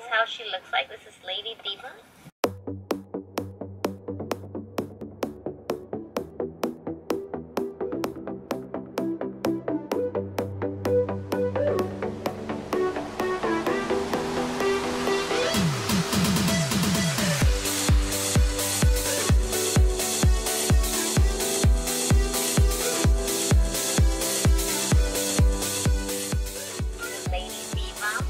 is how she looks like. This is Lady Diva. Hello. Hello. Hello. Okay, should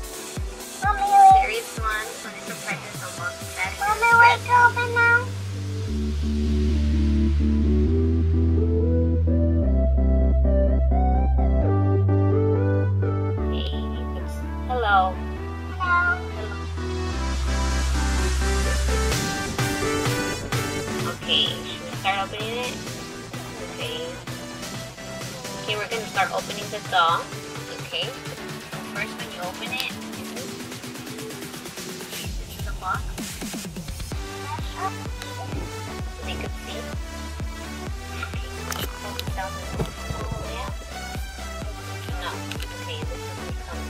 we start opening it? Okay. Okay, we're going to start opening the doll. Okay. First, when you open it, this is the box. They could see. Okay, close it down all the way up. No. Okay, this is what comes.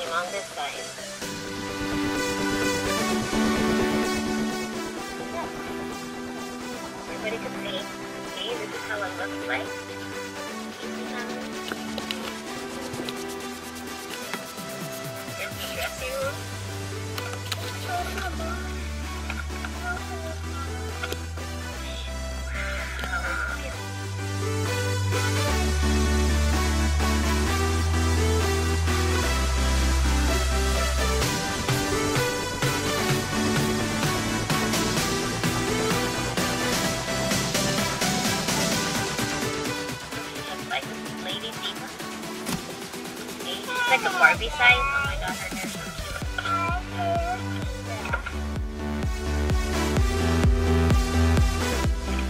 On this side. Everybody can see. Okay, this is how it looks like. Here's the dressing room. Like a Barbie size. Oh my god,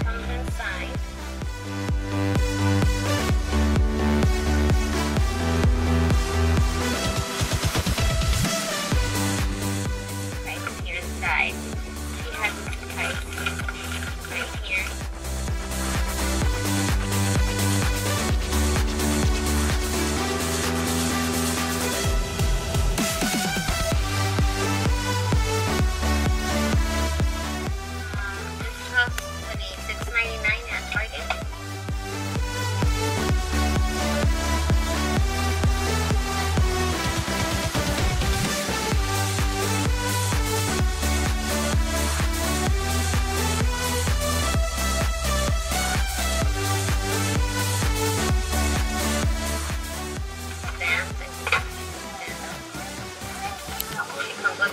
her hair is so cute. It comes inside. Right here inside. She has this tights right here.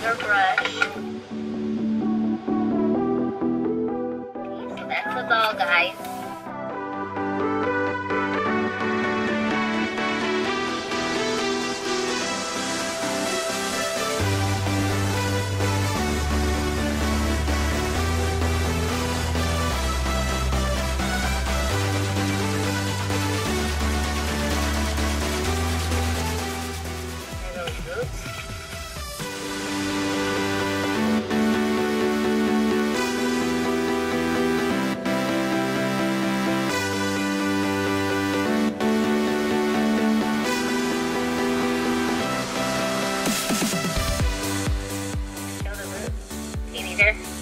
Her brush. Okay, so that's the doll, guys.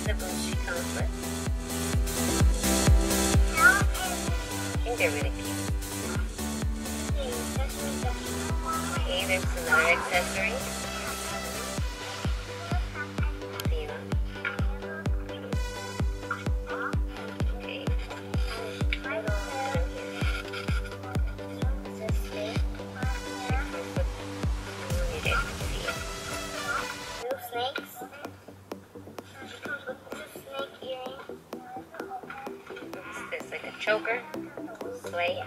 The boots she comes with. I think they're really cute. Okay, there's another accessory. Okay. Snakes. Choker, sleigh,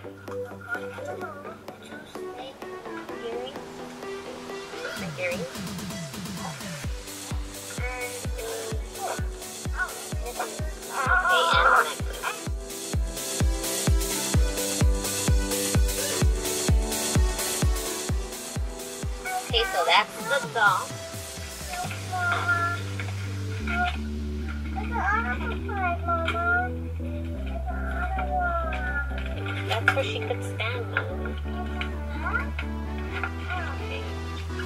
earrings. And okay, so that's the doll. That's where she could stand, Mama. Okay. We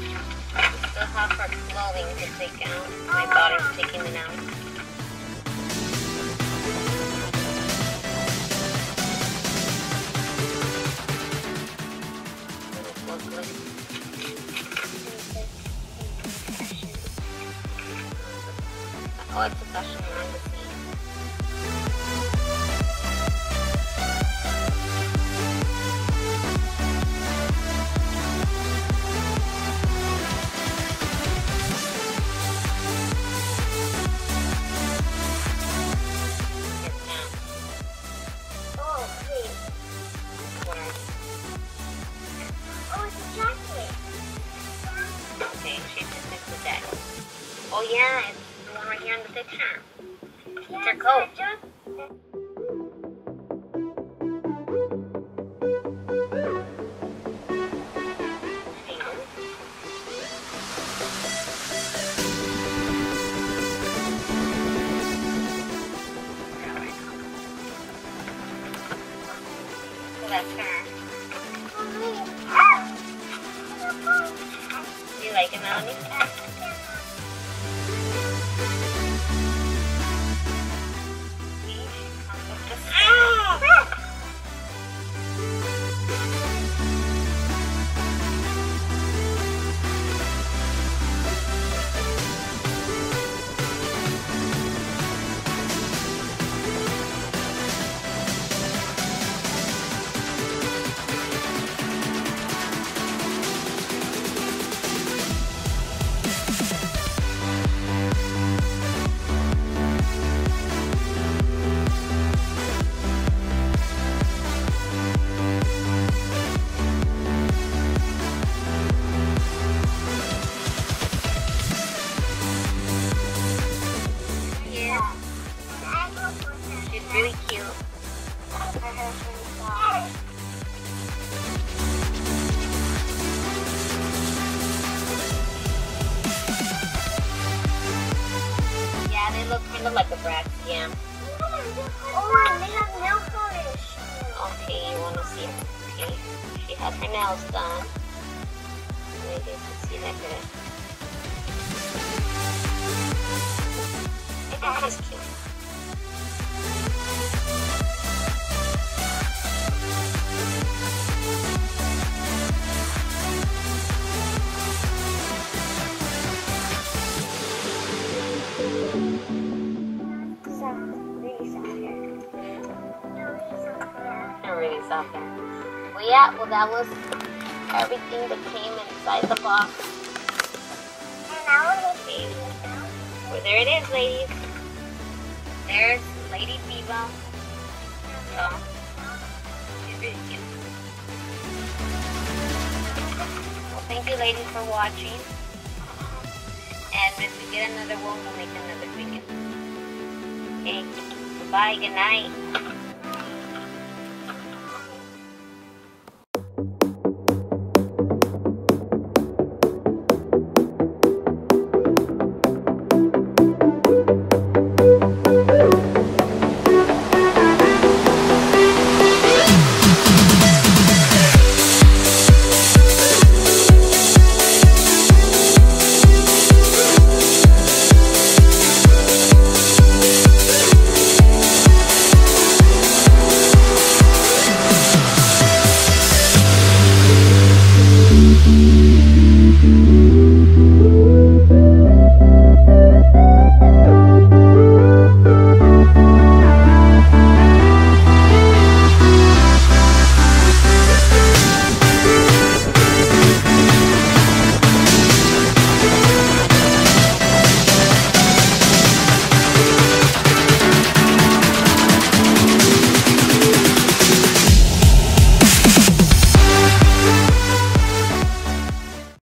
still have her clothing to take out. My daughter's taking it out. Oh, it's a fashion magazine. Oh, great. Oh, it's a jacket. Okay, she just mixed with that. Oh, yeah, it's right here in the picture. It's her coat. So that's her. Do you like it, Melanie? Really cute. Yeah, they look kind of like a brat. Yeah. Oh, and they have nail polish. Okay, you want to see it? Okay, she has her nails done. Maybe you can see that good. I think she's cute. Well, yeah, well, that was everything that came inside the box. And I was baby. Well, there it is, ladies. There's Lady Diva. So, she's really cute. Well, thank you, ladies, for watching. And if we get another one, we'll make another video. Okay, bye, good night.